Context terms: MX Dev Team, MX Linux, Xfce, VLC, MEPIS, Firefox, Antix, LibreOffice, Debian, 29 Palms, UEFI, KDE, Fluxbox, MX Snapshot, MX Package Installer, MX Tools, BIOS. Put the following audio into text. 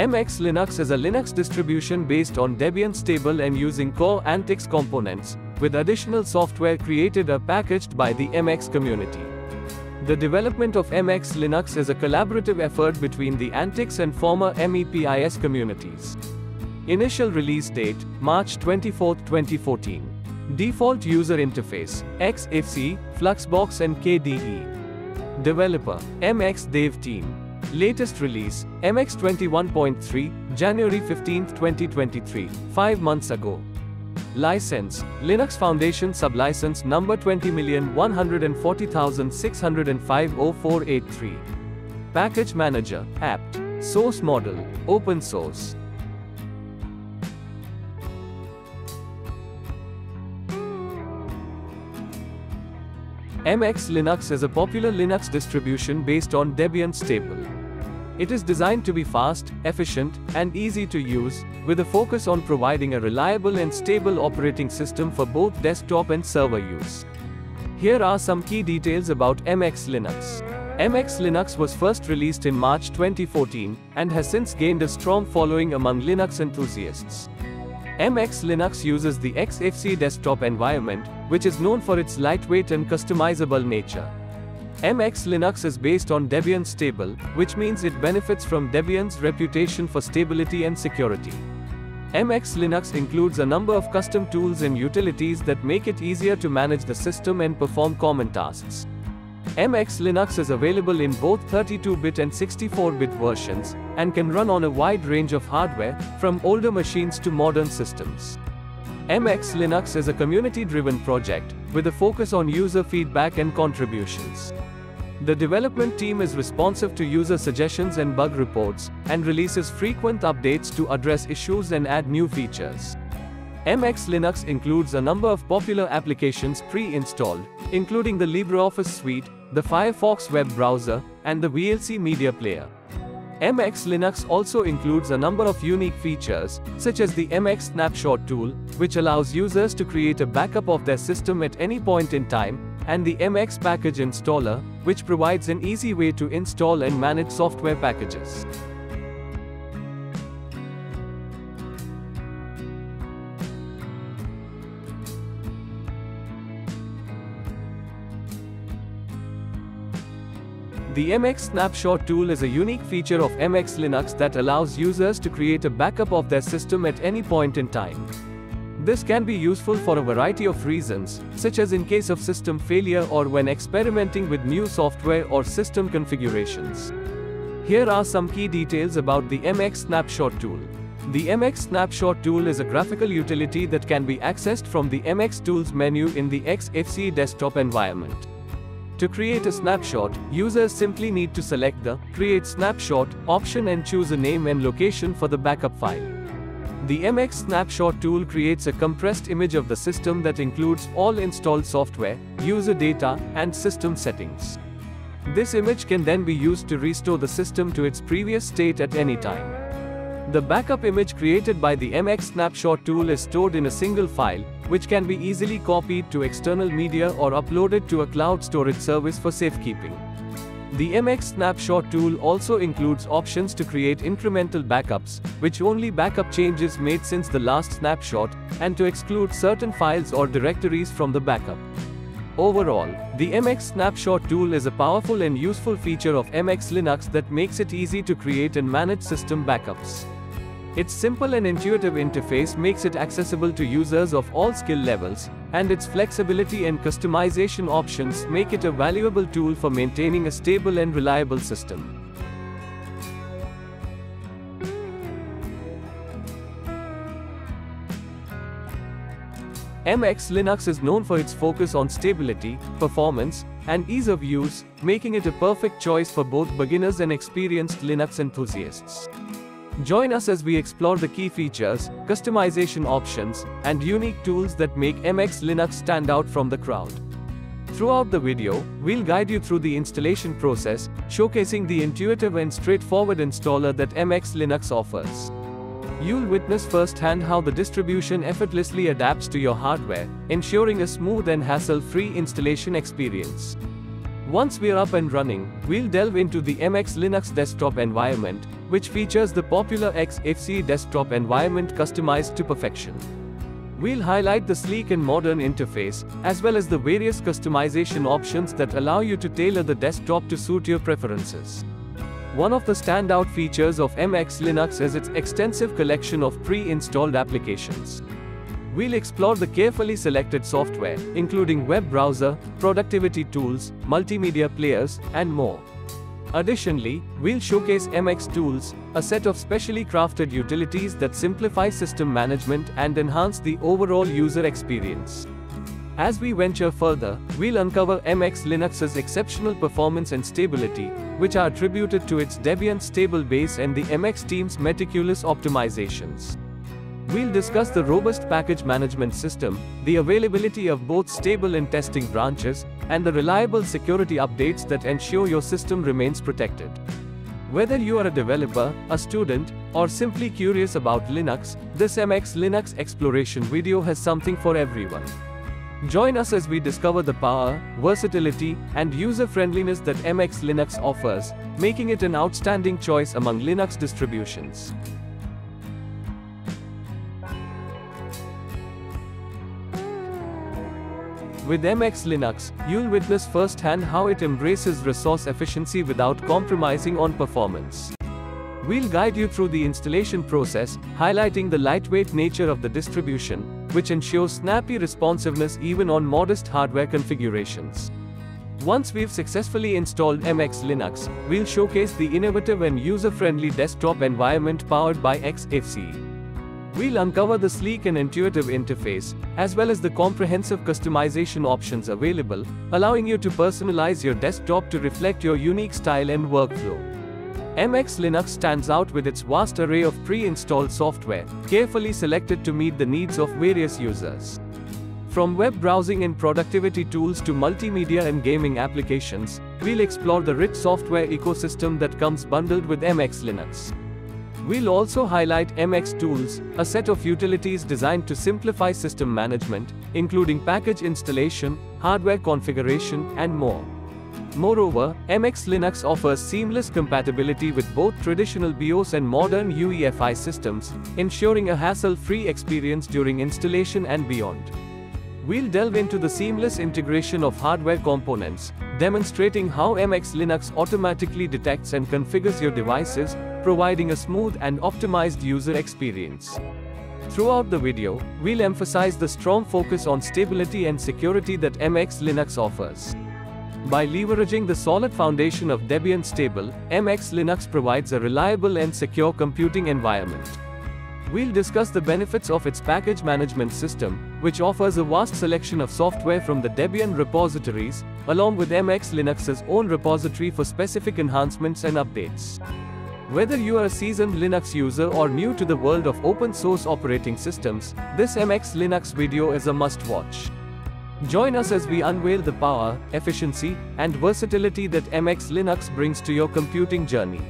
MX Linux is a Linux distribution based on Debian stable and using core Antix components, with additional software created or packaged by the MX community. The development of MX Linux is a collaborative effort between the Antix and former MEPIS communities. Initial release date, March 24, 2014. Default user interface, Xfce, Fluxbox and KDE. Developer, MX Dev Team. Latest release, MX 21.3, January 15, 2023, 5 months ago. License, Linux Foundation Sublicense number 20,140,605.0483. Package Manager, apt. Source model, open source. MX Linux is a popular Linux distribution based on Debian stable. It is designed to be fast, efficient, and easy to use, with a focus on providing a reliable and stable operating system for both desktop and server use. Here are some key details about MX Linux. MX Linux was first released in March 2014, and has since gained a strong following among Linux enthusiasts. MX Linux uses the Xfce desktop environment, which is known for its lightweight and customizable nature. MX Linux is based on Debian stable, which means it benefits from Debian's reputation for stability and security. MX Linux includes a number of custom tools and utilities that make it easier to manage the system and perform common tasks. MX Linux is available in both 32-bit and 64-bit versions, and can run on a wide range of hardware, from older machines to modern systems. MX Linux is a community-driven project, with a focus on user feedback and contributions. The development team is responsive to user suggestions and bug reports, and releases frequent updates to address issues and add new features. MX Linux includes a number of popular applications pre-installed, including the LibreOffice suite, the Firefox web browser, and the VLC media player. MX Linux also includes a number of unique features, such as the MX Snapshot tool, which allows users to create a backup of their system at any point in time, and the MX Package Installer, which provides an easy way to install and manage software packages. The MX Snapshot tool is a unique feature of MX Linux that allows users to create a backup of their system at any point in time. This can be useful for a variety of reasons, such as in case of system failure or when experimenting with new software or system configurations. Here are some key details about the MX Snapshot tool. The MX Snapshot tool is a graphical utility that can be accessed from the MX Tools menu in the Xfce desktop environment. To create a snapshot, users simply need to select the Create Snapshot option and choose a name and location for the backup file. The MX Snapshot tool creates a compressed image of the system that includes all installed software, user data, and system settings. This image can then be used to restore the system to its previous state at any time. The backup image created by the MX Snapshot tool is stored in a single file, which can be easily copied to external media or uploaded to a cloud storage service for safekeeping. The MX Snapshot tool also includes options to create incremental backups, which only backup changes made since the last snapshot, and to exclude certain files or directories from the backup. Overall, the MX Snapshot tool is a powerful and useful feature of MX Linux that makes it easy to create and manage system backups. Its simple and intuitive interface makes it accessible to users of all skill levels, and its flexibility and customization options make it a valuable tool for maintaining a stable and reliable system. MX Linux is known for its focus on stability, performance, and ease of use, making it a perfect choice for both beginners and experienced Linux enthusiasts. Join us as we explore the key features, customization options, and unique tools that make MX Linux stand out from the crowd. Throughout the video, we'll guide you through the installation process, showcasing the intuitive and straightforward installer that MX Linux offers. You'll witness firsthand how the distribution effortlessly adapts to your hardware, ensuring a smooth and hassle-free installation experience. Once we're up and running, we'll delve into the MX Linux desktop environment, which features the popular Xfce desktop environment customized to perfection. We'll highlight the sleek and modern interface, as well as the various customization options that allow you to tailor the desktop to suit your preferences. One of the standout features of MX Linux is its extensive collection of pre-installed applications. We'll explore the carefully selected software, including web browser, productivity tools, multimedia players, and more. Additionally, we'll showcase MX Tools, a set of specially crafted utilities that simplify system management and enhance the overall user experience. As we venture further, we'll uncover MX Linux's exceptional performance and stability, which are attributed to its Debian stable base and the MX team's meticulous optimizations. We'll discuss the robust package management system, the availability of both stable and testing branches, and the reliable security updates that ensure your system remains protected. Whether you are a developer, a student, or simply curious about Linux, this MX Linux exploration video has something for everyone. Join us as we discover the power, versatility, and user-friendliness that MX Linux offers, making it an outstanding choice among Linux distributions. With MX Linux, you'll witness firsthand how it embraces resource efficiency without compromising on performance. We'll guide you through the installation process, highlighting the lightweight nature of the distribution, which ensures snappy responsiveness even on modest hardware configurations. Once we've successfully installed MX Linux, we'll showcase the innovative and user-friendly desktop environment powered by Xfce. We'll uncover the sleek and intuitive interface, as well as the comprehensive customization options available, allowing you to personalize your desktop to reflect your unique style and workflow. MX Linux stands out with its vast array of pre-installed software, carefully selected to meet the needs of various users. From web browsing and productivity tools to multimedia and gaming applications, we'll explore the rich software ecosystem that comes bundled with MX Linux. We'll also highlight MX Tools, a set of utilities designed to simplify system management, including package installation, hardware configuration, and more. Moreover, MX Linux offers seamless compatibility with both traditional BIOS and modern UEFI systems, ensuring a hassle-free experience during installation and beyond. We'll delve into the seamless integration of hardware components, demonstrating how MX Linux automatically detects and configures your devices, providing a smooth and optimized user experience. Throughout the video, we'll emphasize the strong focus on stability and security that MX Linux offers. By leveraging the solid foundation of Debian Stable, MX Linux provides a reliable and secure computing environment. We'll discuss the benefits of its package management system, which offers a vast selection of software from the Debian repositories, along with MX Linux's own repository for specific enhancements and updates. Whether you are a seasoned Linux user or new to the world of open-source operating systems, this MX Linux video is a must-watch. Join us as we unveil the power, efficiency, and versatility that MX Linux brings to your computing journey.